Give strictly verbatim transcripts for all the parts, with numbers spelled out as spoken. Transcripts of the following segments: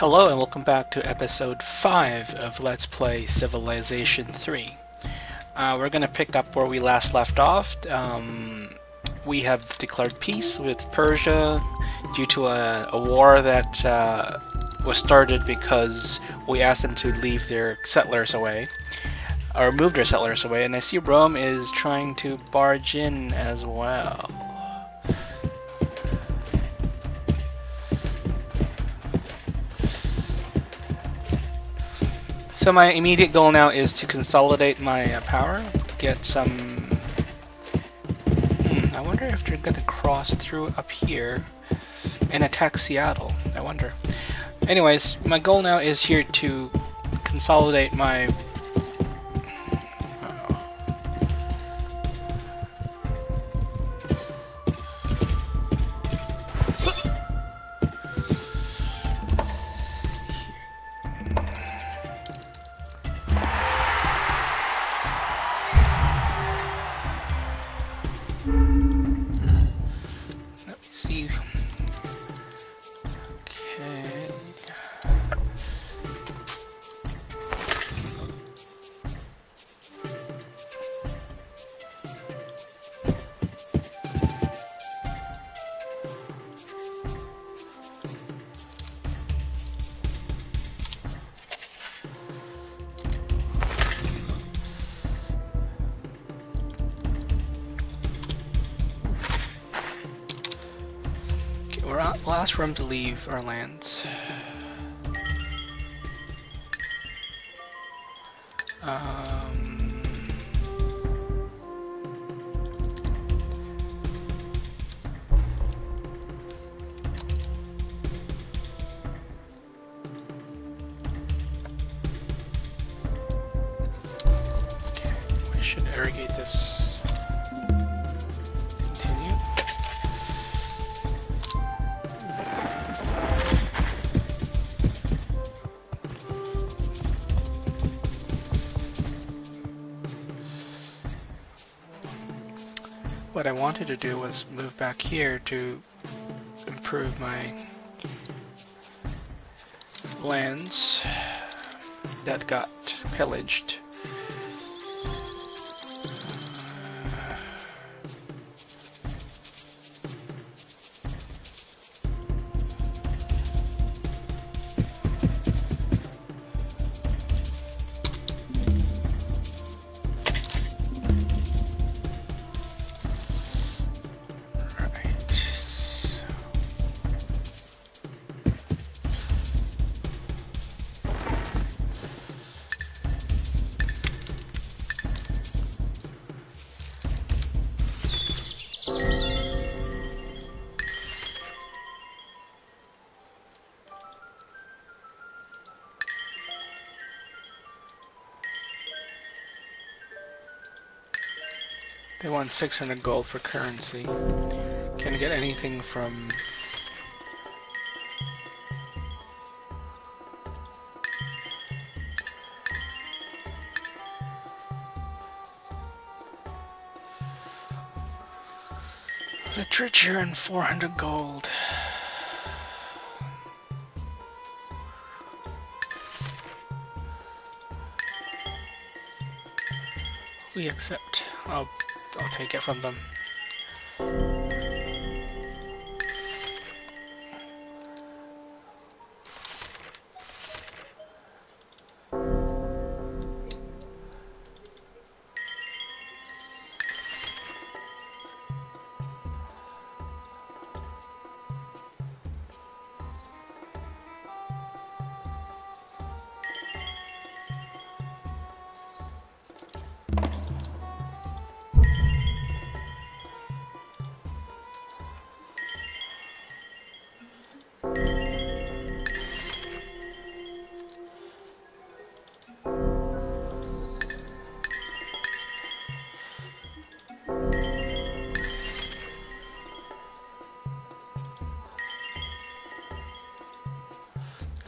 Hello and welcome back to episode five of Let's Play Civilization three. Uh, we're going to pick up where we last left off. Um, we have declared peace with Persia due to a, a war that uh, was started because we asked them to leave their settlers away, or move their settlers away, and I see Rome is trying to barge in as well. So my immediate goal now is to consolidate my uh, power, get some... Hmm, I wonder if they're gonna cross through up here and attack Seattle, I wonder. Anyways, my goal now is here to consolidate my... Uh-oh. Last room to leave our lands. Um, okay, we should irrigate this. What I wanted to do was move back here to improve my lands that got pillaged. They want six hundred gold for currency. Can I get anything from... literature and four hundred gold. We accept. I'll I'll take it from them.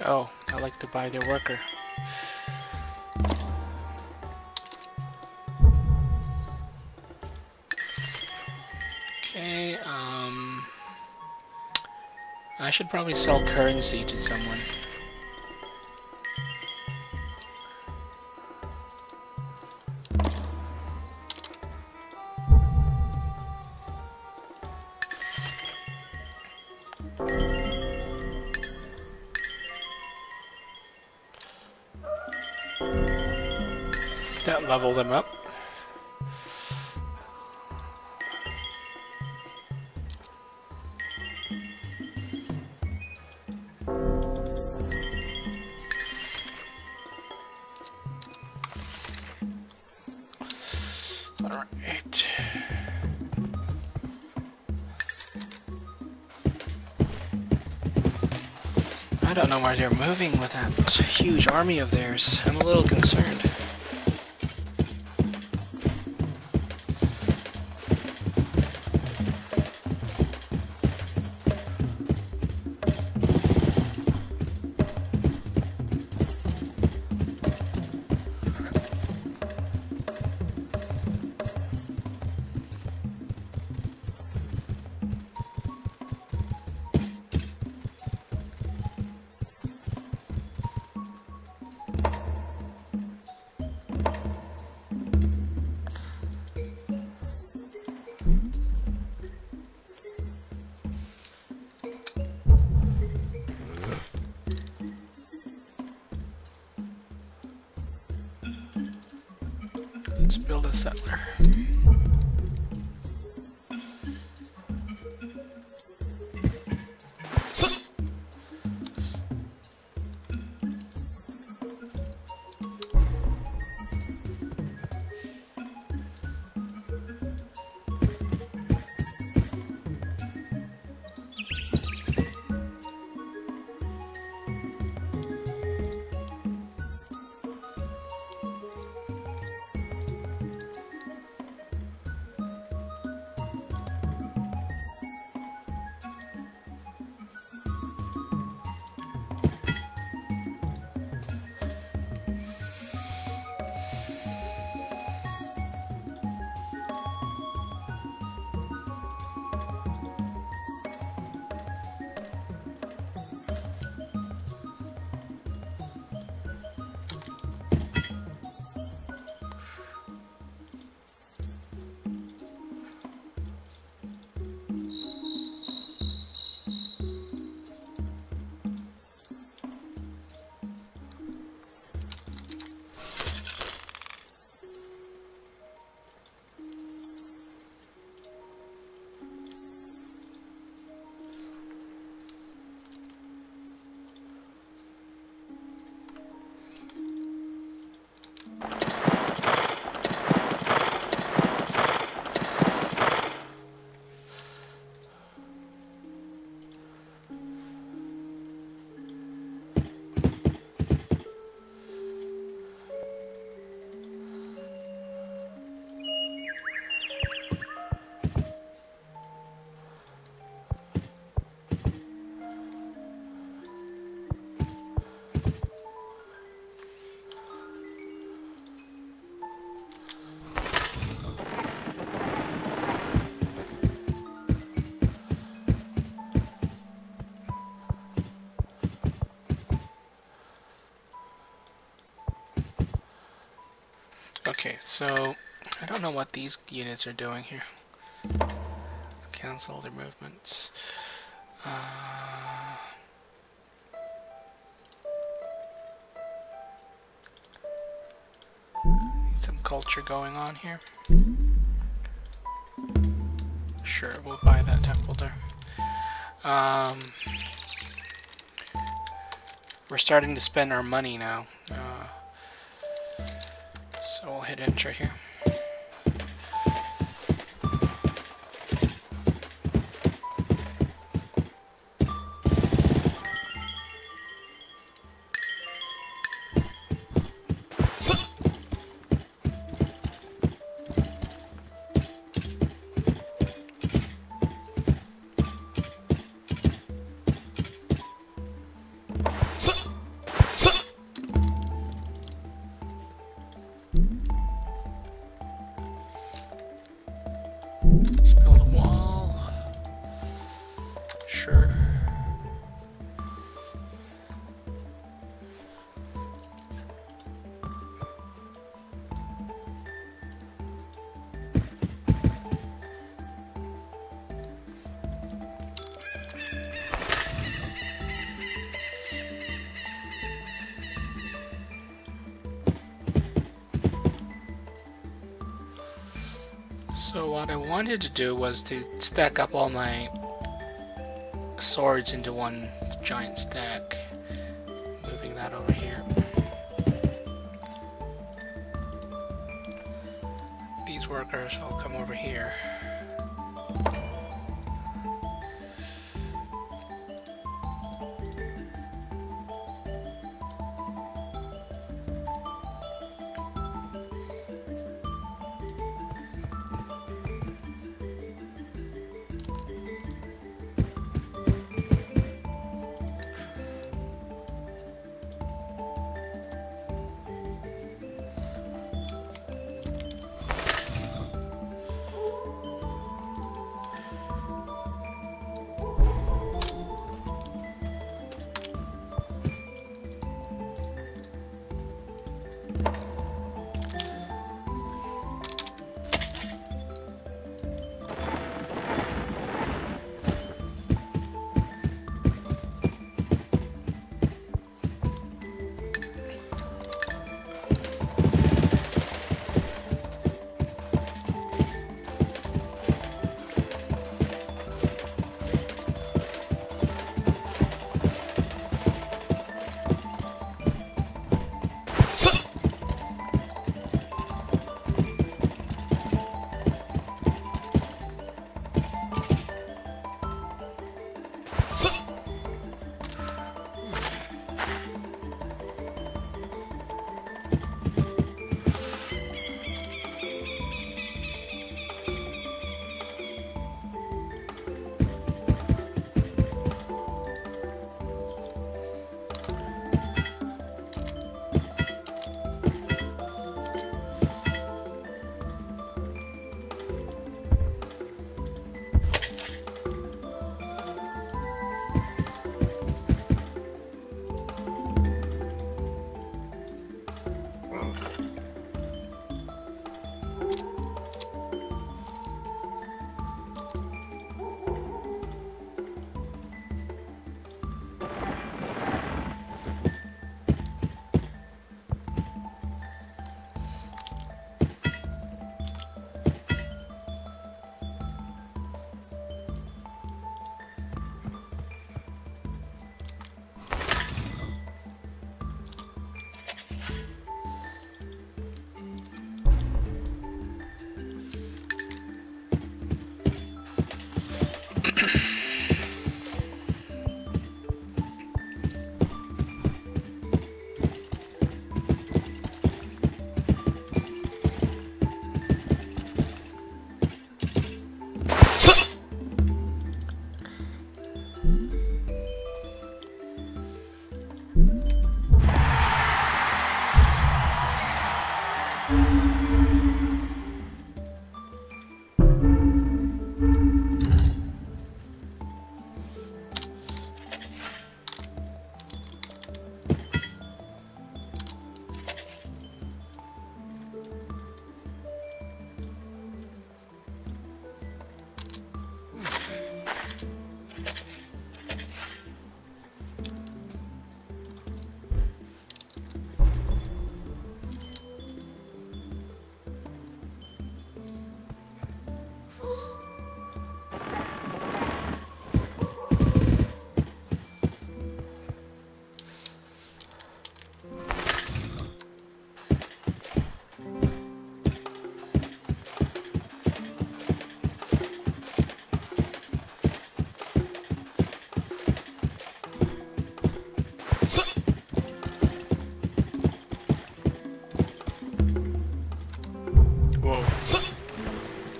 Oh, I like to buy their worker. Okay, um... I should probably sell currency to someone. that level them up. I don't know where they're moving with that huge army of theirs. I'm a little concerned. Okay, so I don't know what these units are doing here. Cancel their movements. Uh, need some culture going on here. Sure, we'll buy that temple there. Um, we're starting to spend our money now. Uh, So we'll hit enter here. what I wanted to do was to stack up all my swords into one giant stack. Moving that over here. These workers all come over here.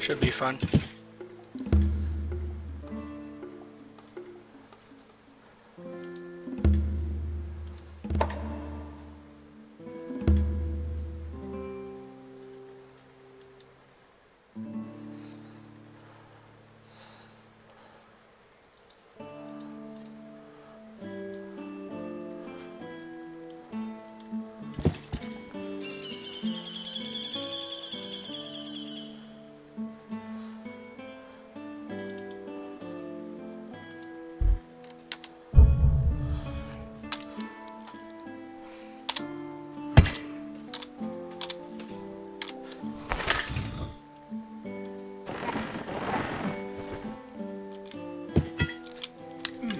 Should be fun.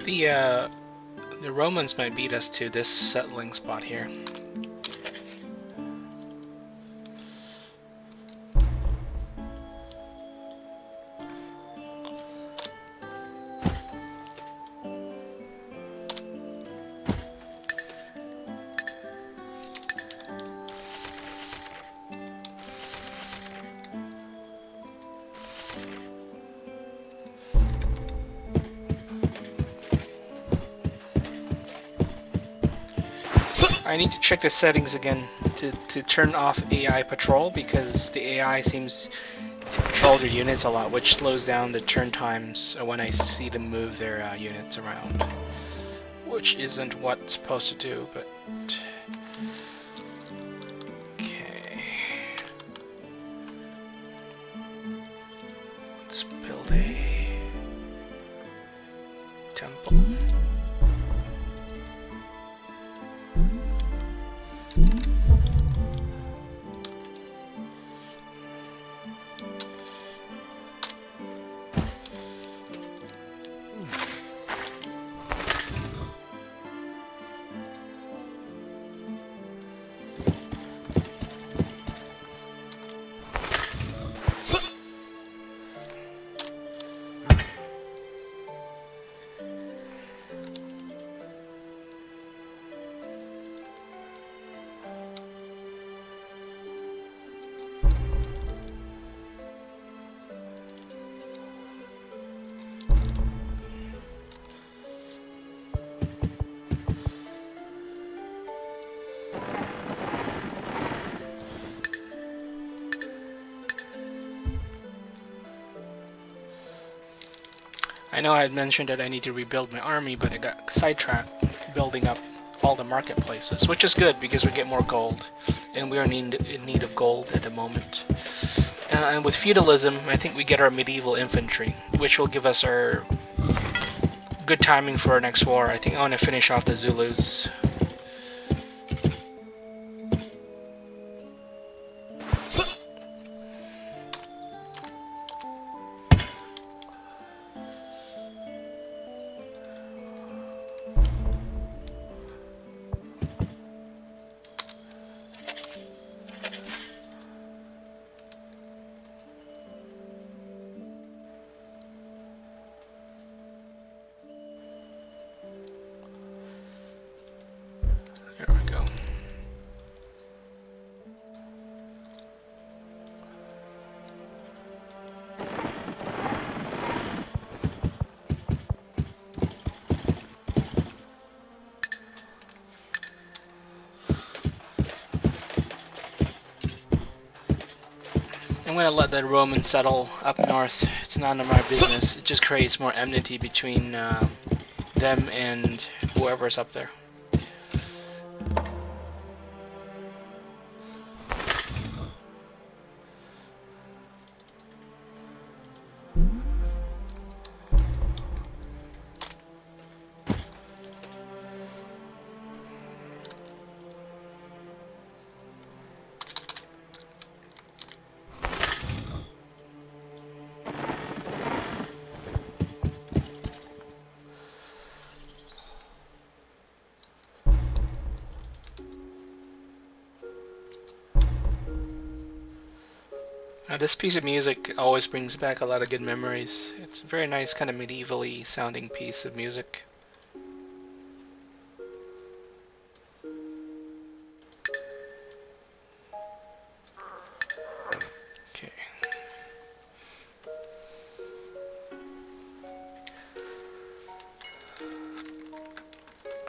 think the uh, the Romans might beat us to this settling spot here. I need to check the settings again to, to turn off A I patrol, because the A I seems to control their units a lot, which slows down the turn times when I see them move their uh, units around, which isn't what it's supposed to do, but... Okay... Let's build a... temple. I know I had mentioned that I need to rebuild my army, but I got sidetracked building up all the marketplaces, which is good because we get more gold, and we are need, in need of gold at the moment. Uh, and with feudalism, I think we get our medieval infantry, which will give us our good timing for our next war. I think I want to finish off the Zulus. I'm gonna let the Romans settle up north. It's none of my business. It just creates more enmity between uh, them and whoever's up there. Uh, this piece of music always brings back a lot of good memories. It's a very nice, kind of medievally sounding piece of music. Okay.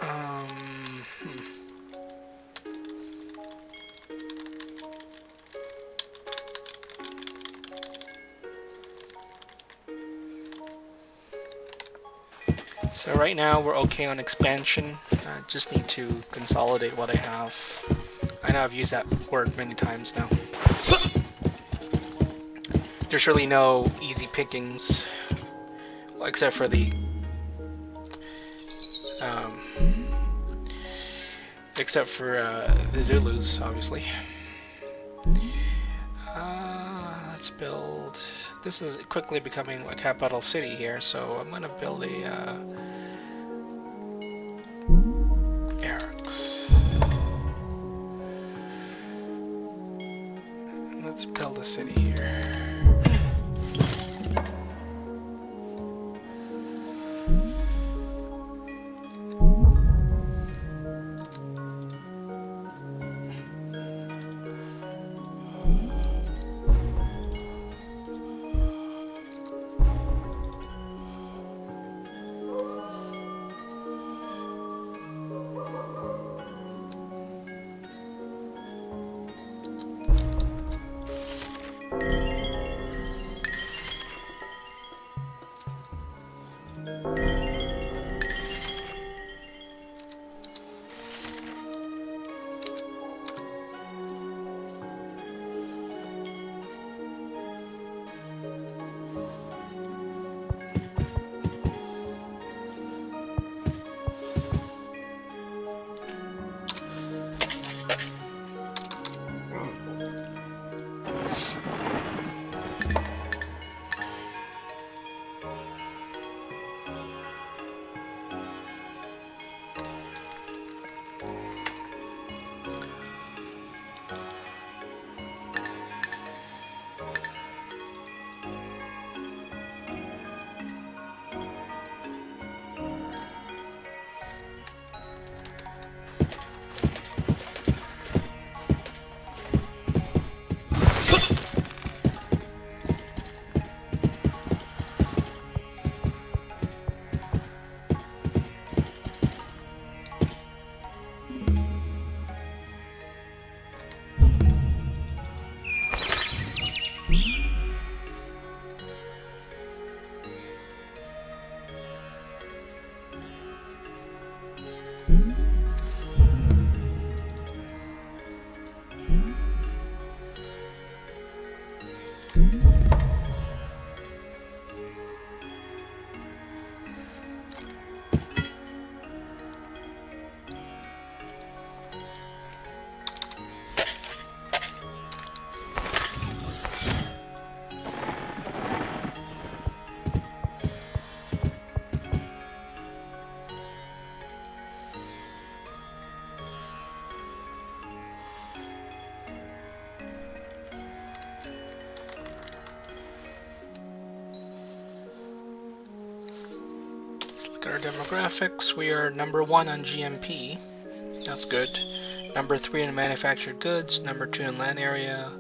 Um. Hmm. So right now we're okay on expansion. I just need to consolidate what I have. I know I've used that word many times now. There's really no easy pickings, well, except for the um, except for uh, the Zulus, obviously. Uh, let's build. This is quickly becoming a capital city here, so I'm gonna build a. Uh, the city here. Our demographics, we are number one on G M P, that's good, number three in manufactured goods, number two in land area,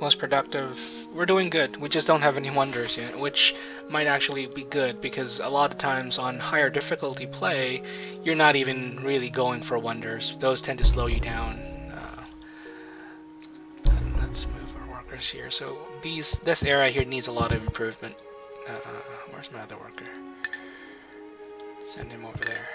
most productive. We're doing good, we just don't have any wonders yet, which might actually be good, because a lot of times on higher difficulty play, you're not even really going for wonders, those tend to slow you down. Uh, let's move our workers here, so these this area here needs a lot of improvement. Uh, where's my other worker? Send him over there.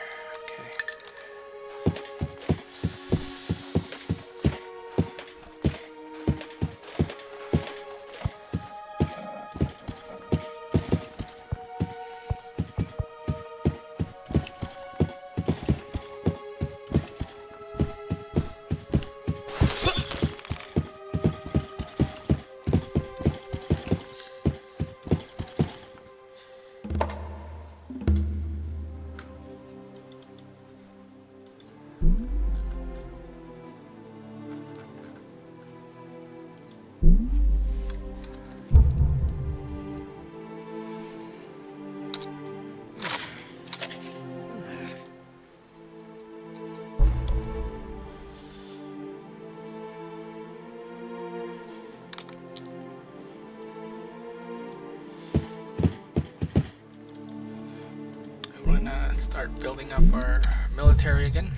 Start building up our military again.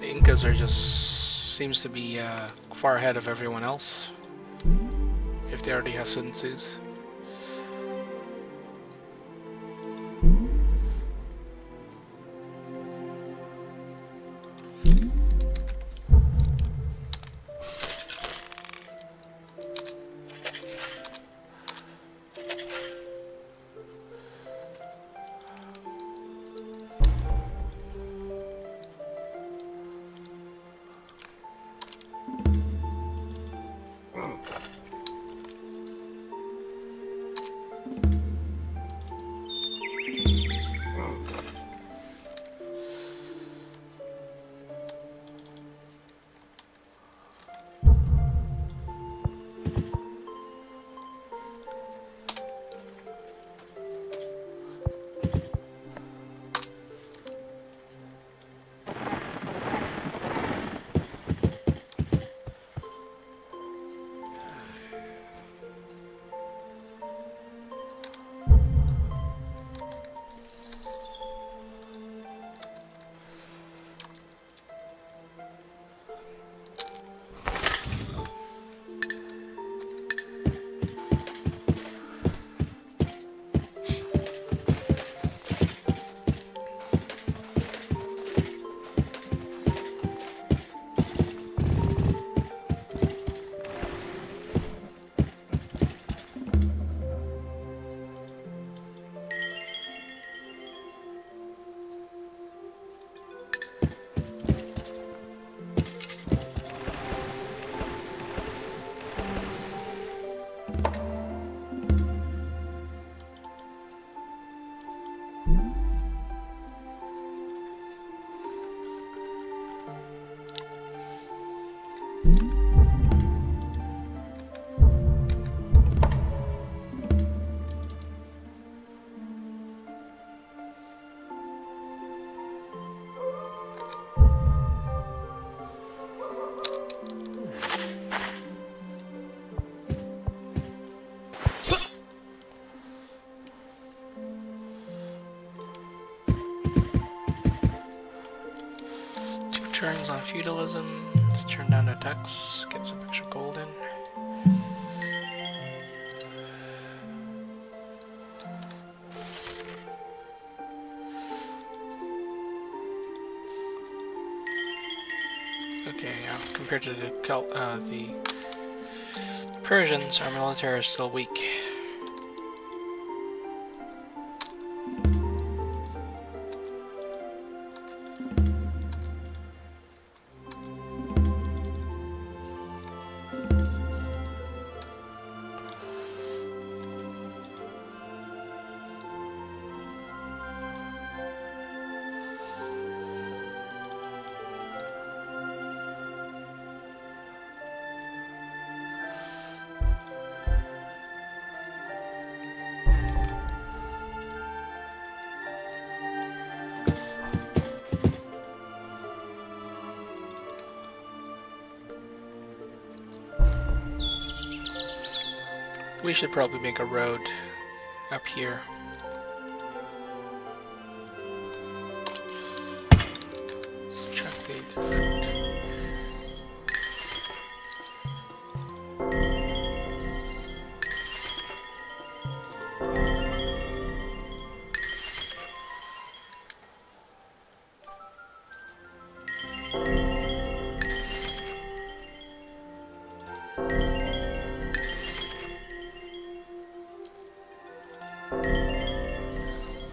The Incas are just seems to be uh, far ahead of everyone else. If they already have Sun Tzus. returns on feudalism. Let's turn down the tax, get some extra gold in. Okay, yeah, compared to the Celt, uh, the Persians, our military is still weak. We should probably make a road up here. Let's check the different.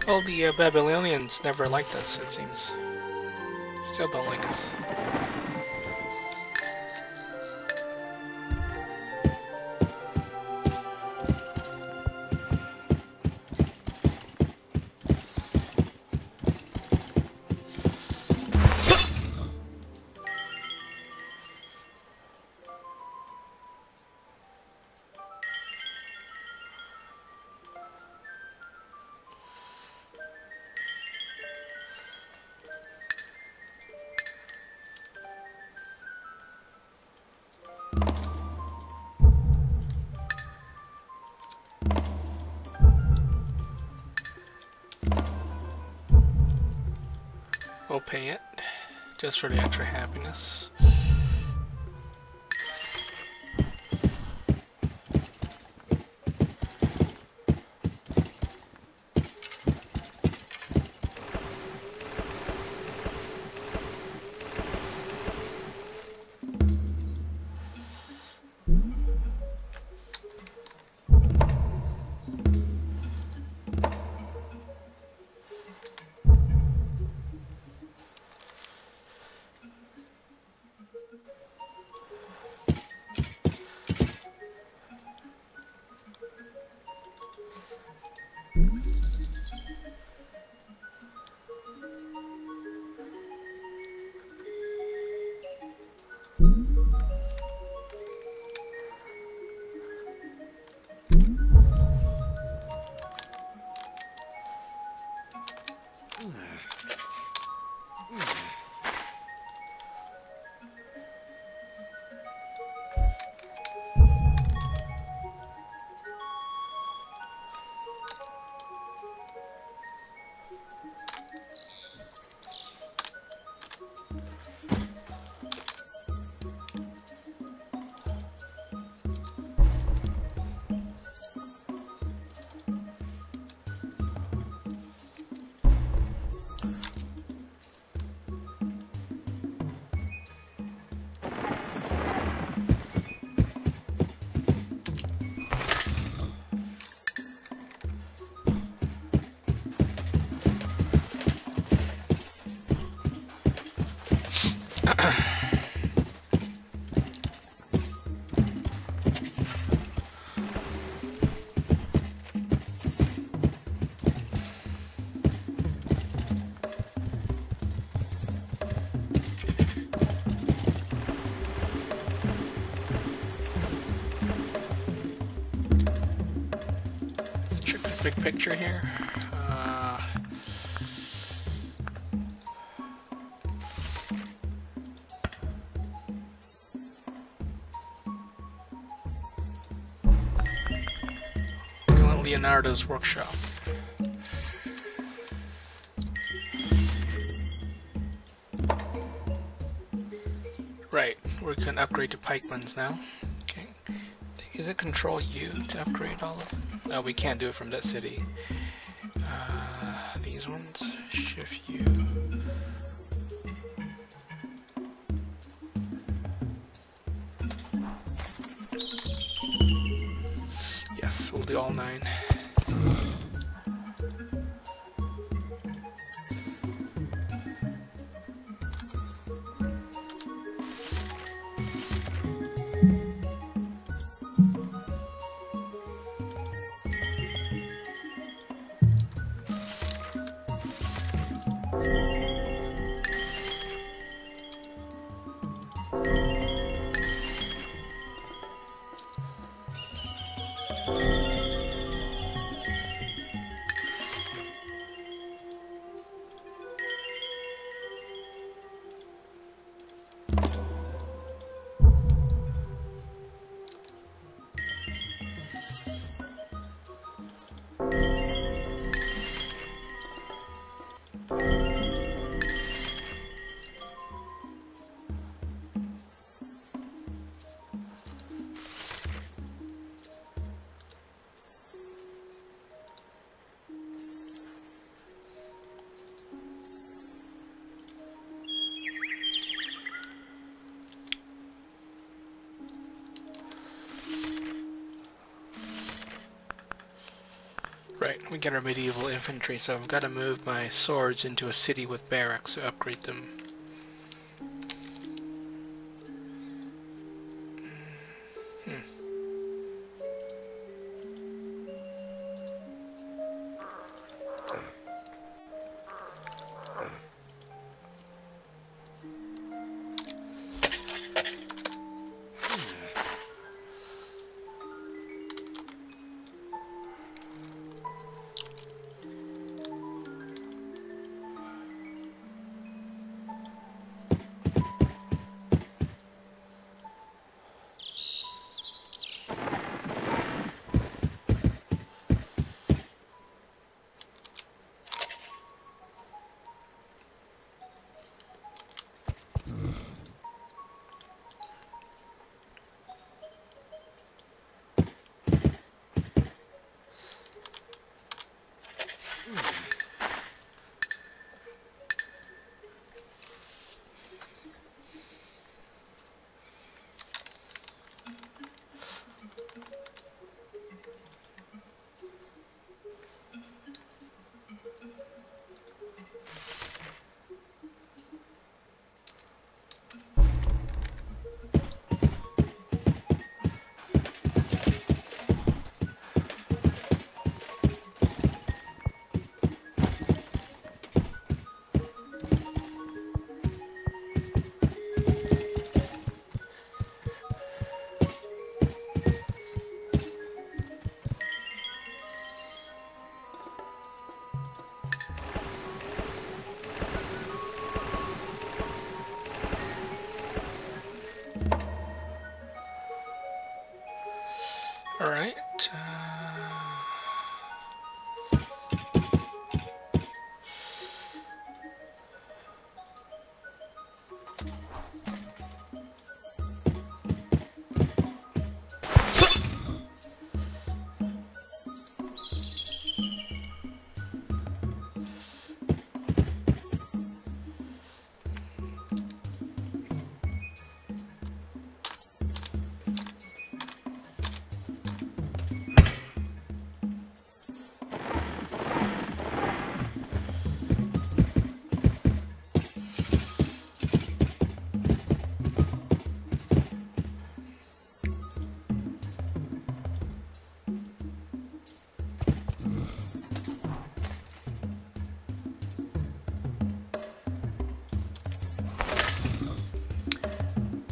Well, the uh, Babylonians never liked us, it seems. Still don't like us. We'll pay it, just for the extra happiness. Big picture here. Uh, we want Leonardo's workshop. we can upgrade to Pikemans now. Okay. Is it Control U to upgrade all of them? No, we can't do it from that city. Uh, these ones, Shift U. Yes, we'll do all nine. We get our medieval infantry, so I've got to move my swords into a city with barracks to upgrade them.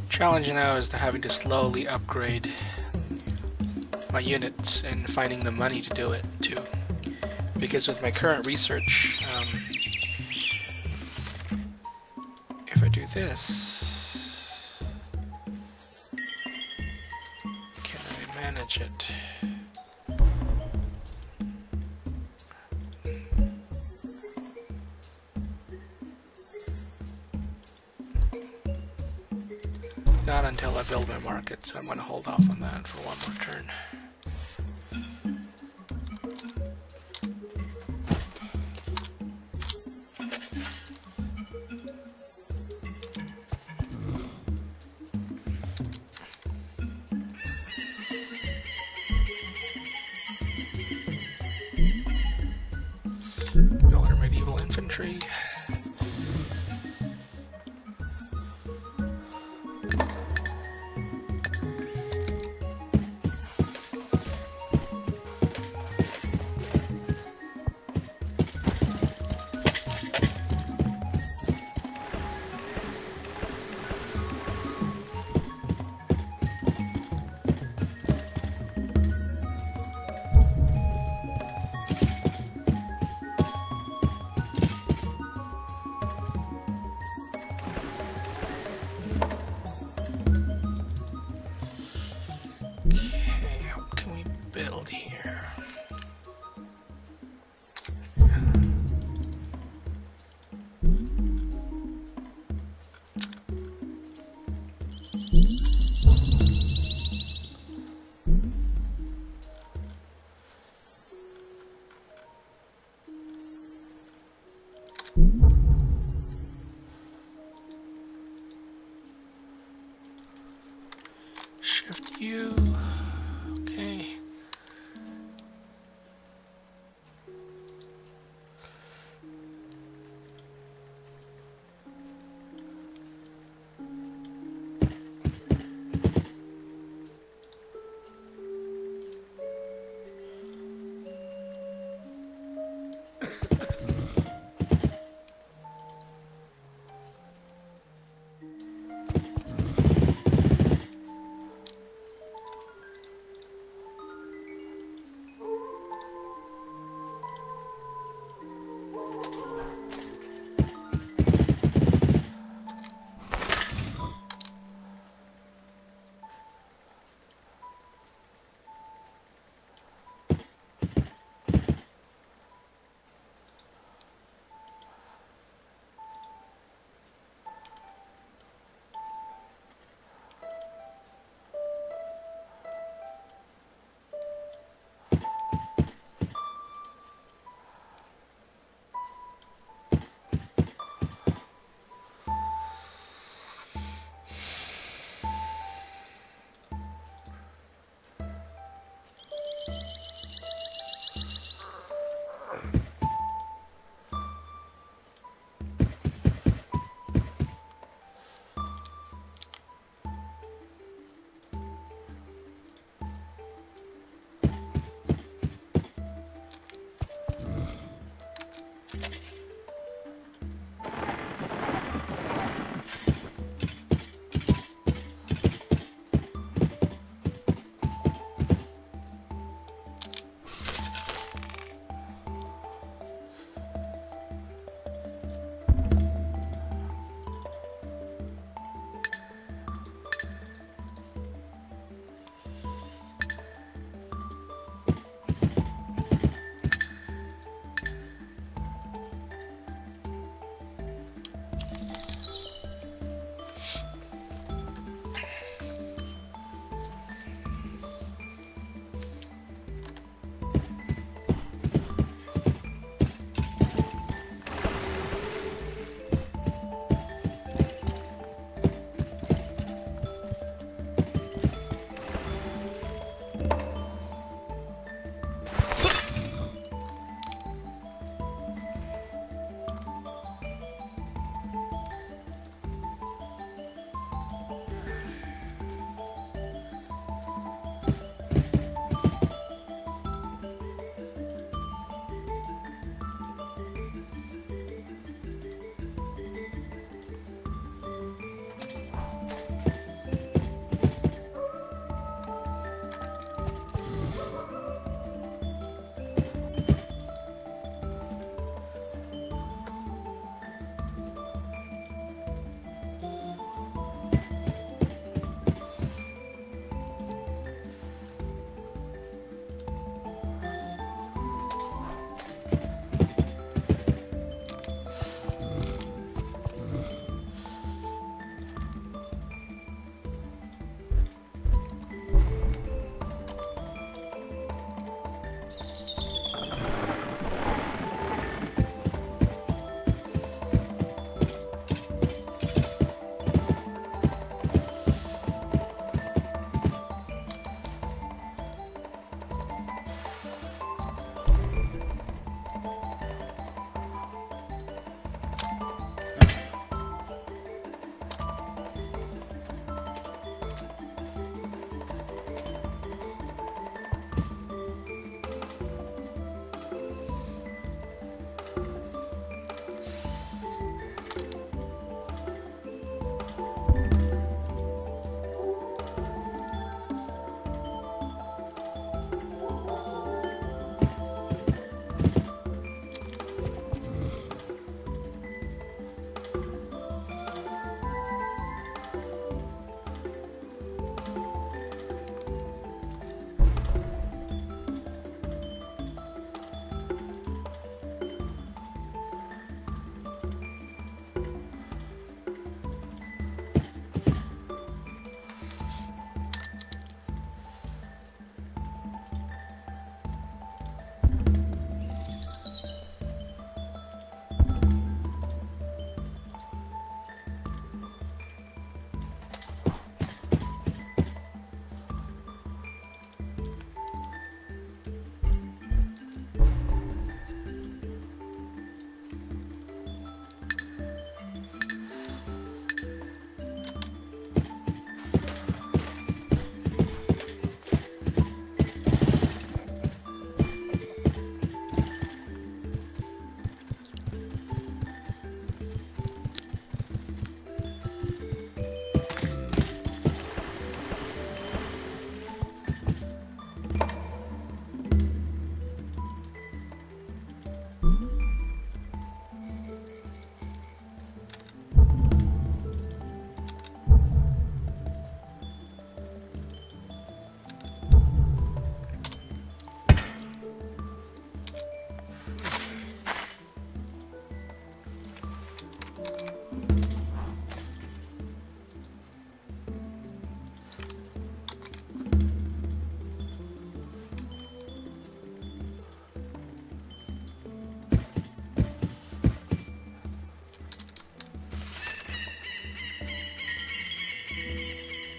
The challenge now is to having to slowly upgrade my units and finding the money to do it too, because with my current research, um, if I do this, can I manage it? Not until I build my markets. I'm going to hold off on that for one more turn.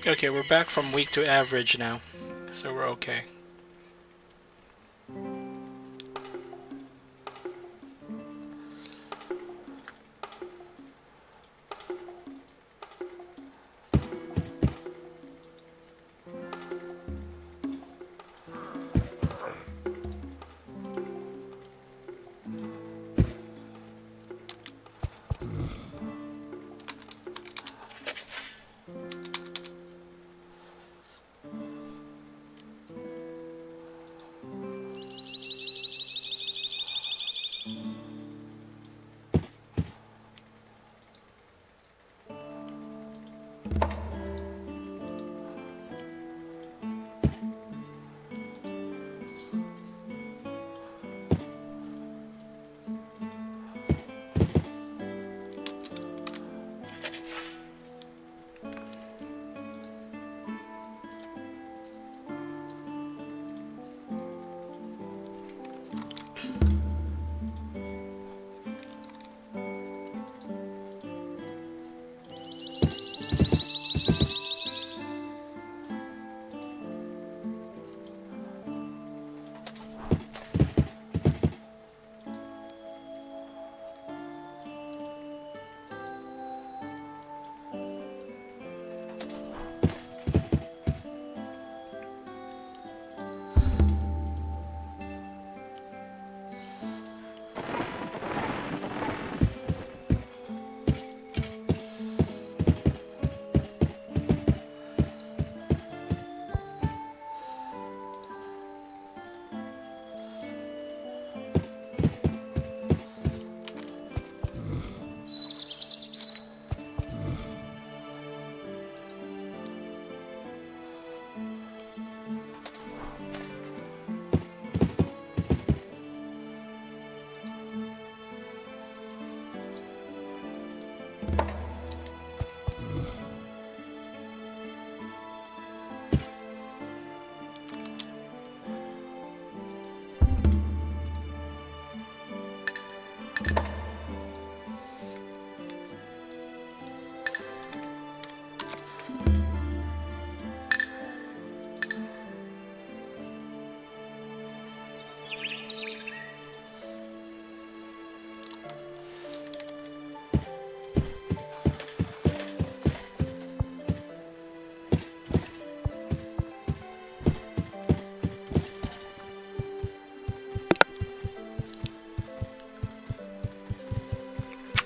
Okay, we're back from weak to average now, so we're okay.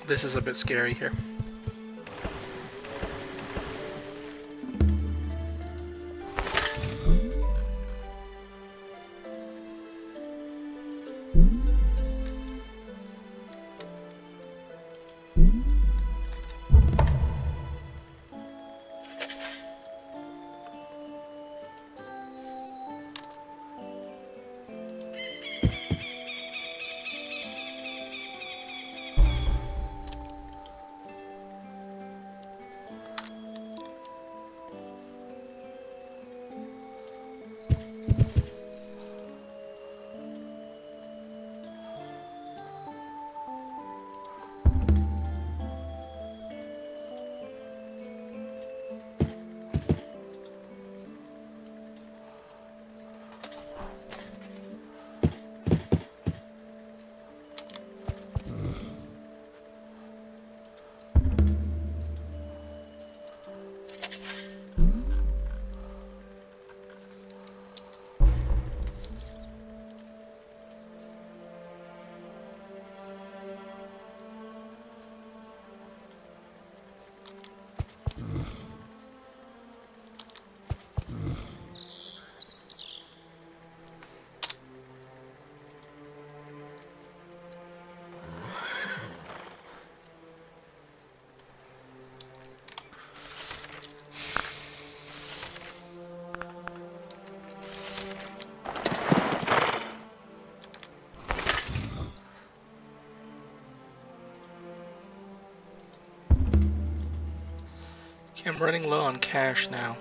This is a bit scary here. I'm running low on cash now.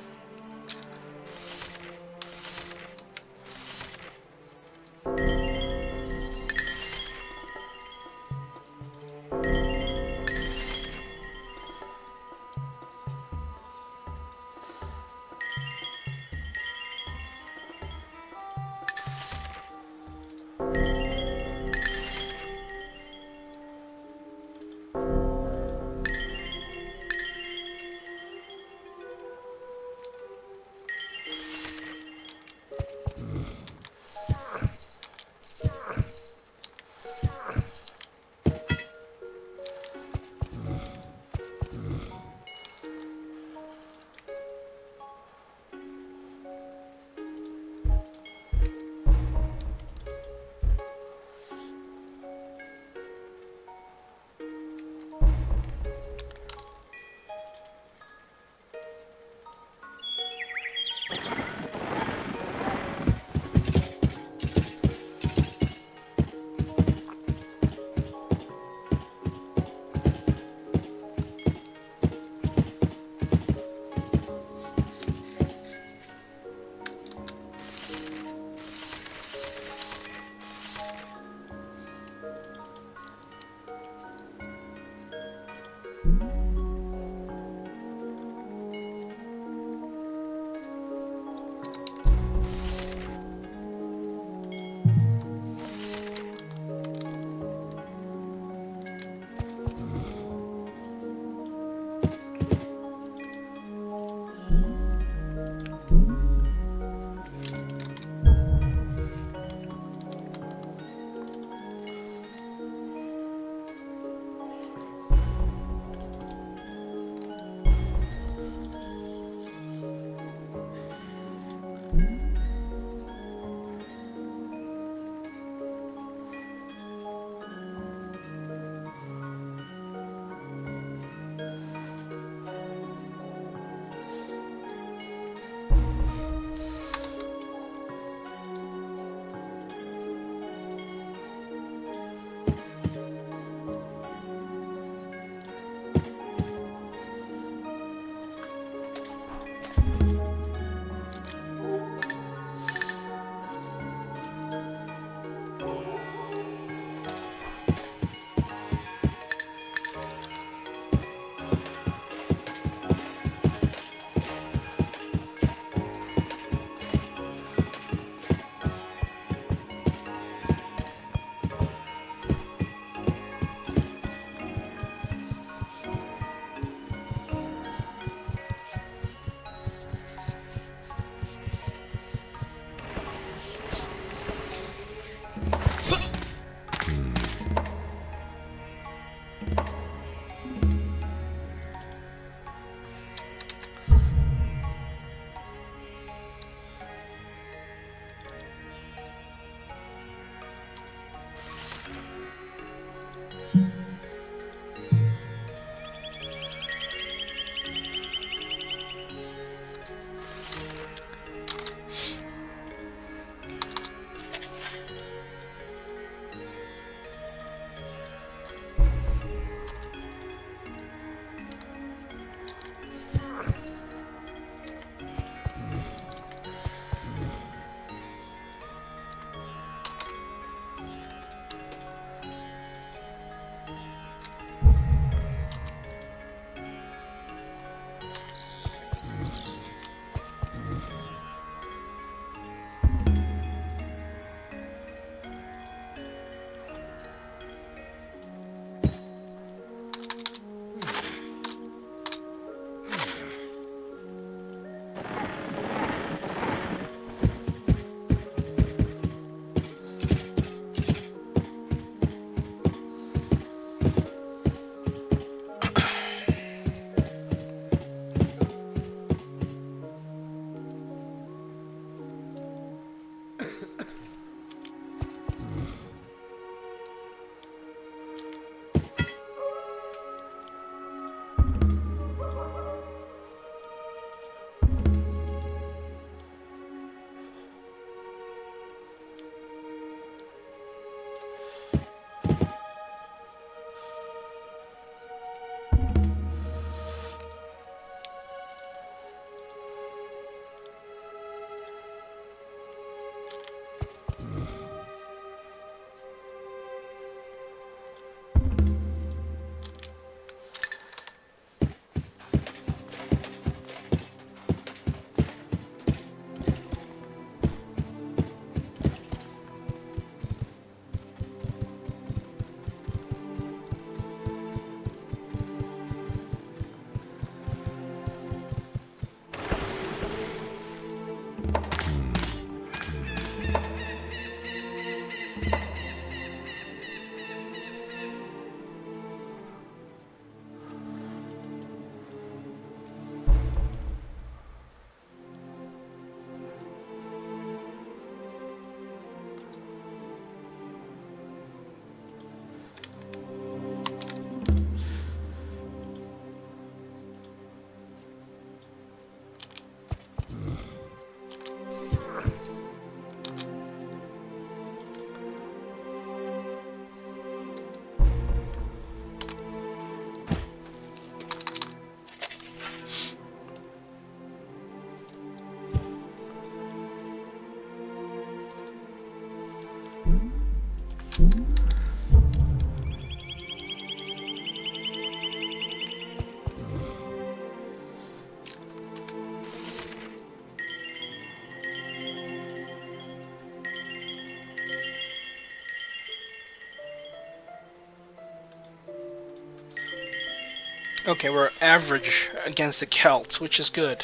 Okay, we're average against the Celts, which is good.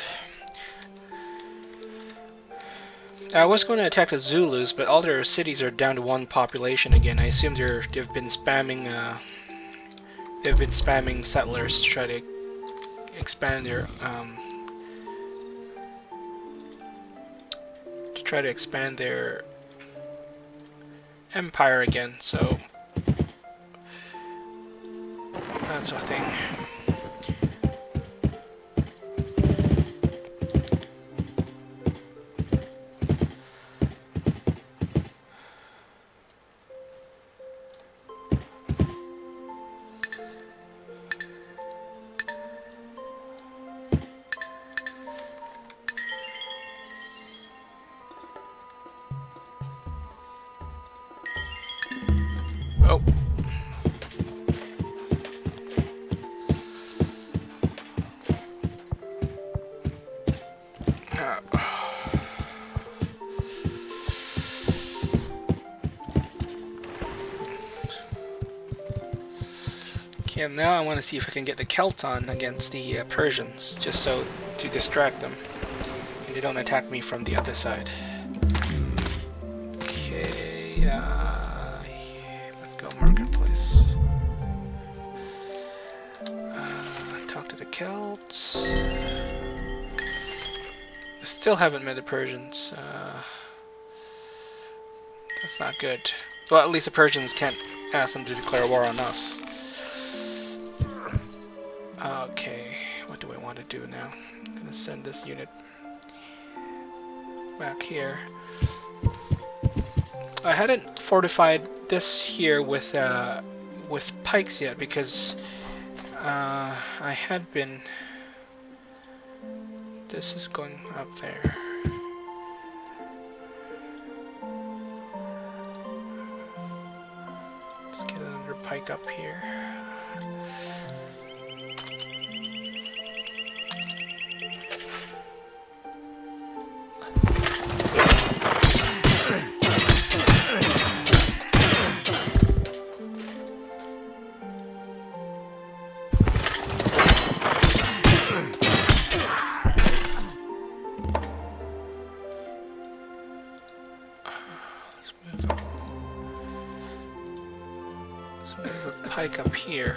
I was going to attack the Zulus, but all their cities are down to one population again. I assume they're they've been spamming uh, they've been spamming settlers to try to expand their um, to try to expand their empire again. So that's a thing. And now I want to see if I can get the Celts on against the uh, Persians, just so to distract them, and they don't attack me from the other side. Okay, uh, let's go marketplace. Uh, talk to the Celts. I still haven't met the Persians. Uh, that's not good. Well, at least the Persians can't ask them to declare war on us. Okay, what do I want to do now? Let's send this unit back here. I hadn't fortified this here with uh, with pikes yet because uh, I had been. This is going up there. Let's get another pike up here. Here.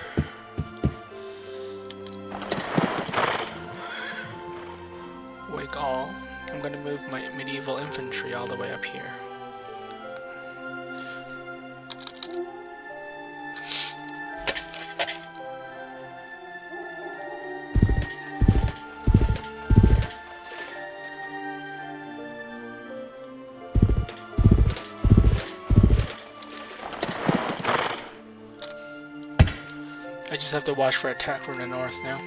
Wake all. I'm going to move my medieval infantry all the way up here. Just have to watch for attack from the north now.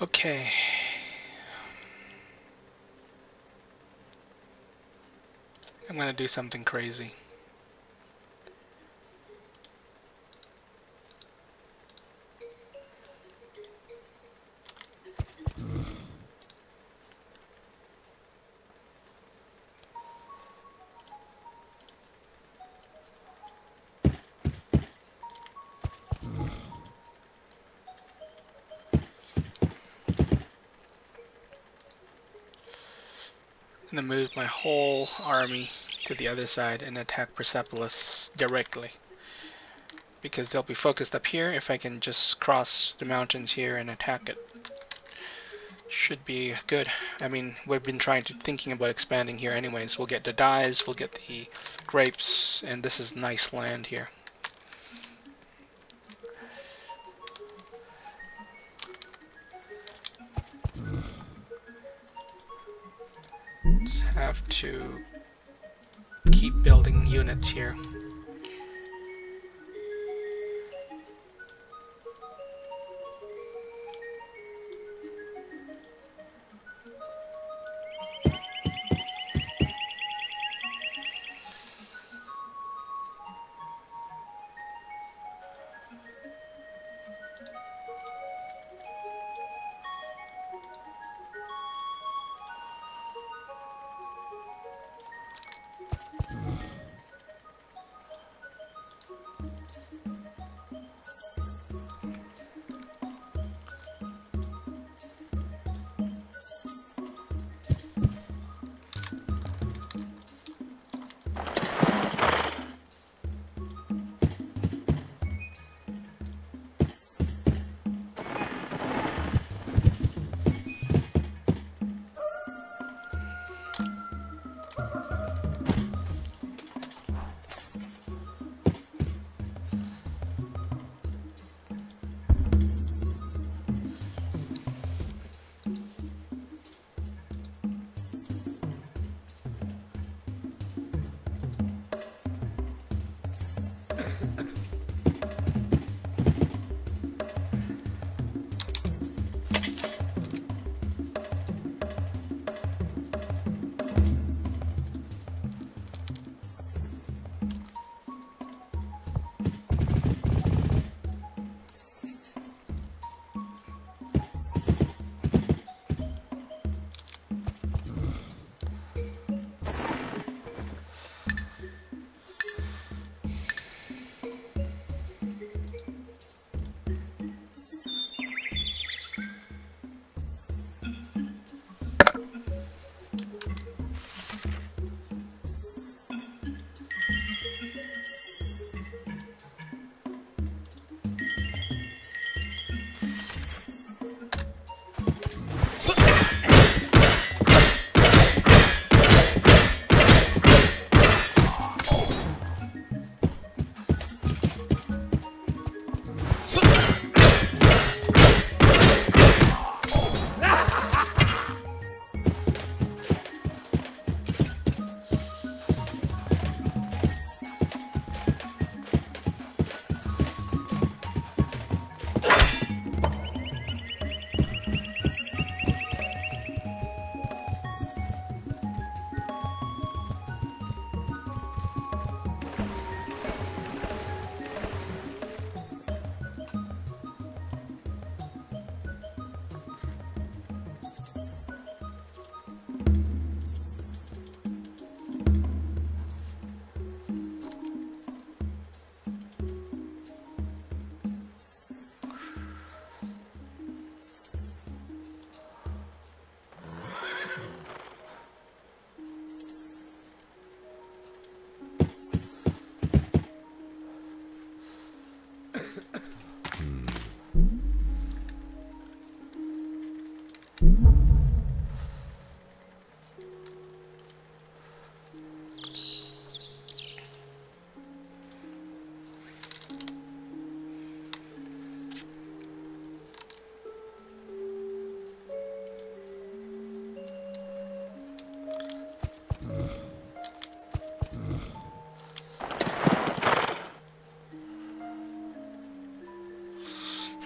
Okay. I'm gonna do something crazy. I'm gonna move my whole army to the other side and attack Persepolis directly, because they'll be focused up here. If I can just cross the mountains here and attack it, should be good. I mean, we've been trying to thinking about expanding here anyways. We'll get the dyes, we'll get the grapes, and this is nice land here. Just have to keep building units here.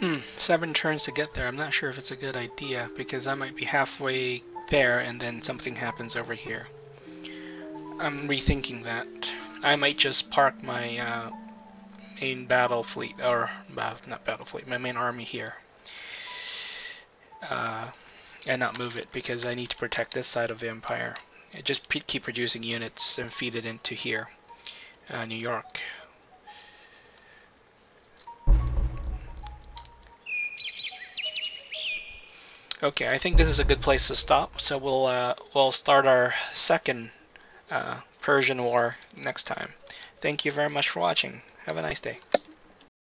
Hmm, seven turns to get there. I'm not sure if it's a good idea, because I might be halfway there and then something happens over here. I'm rethinking that. I might just park my uh, main battle fleet, or uh, not battle fleet, my main army here. Uh, and not move it, because I need to protect this side of the empire. I just keep producing units and feed it into here, uh, New York. Okay, I think this is a good place to stop, so we'll uh, we'll start our second uh, Persian War next time. Thank you very much for watching. Have a nice day.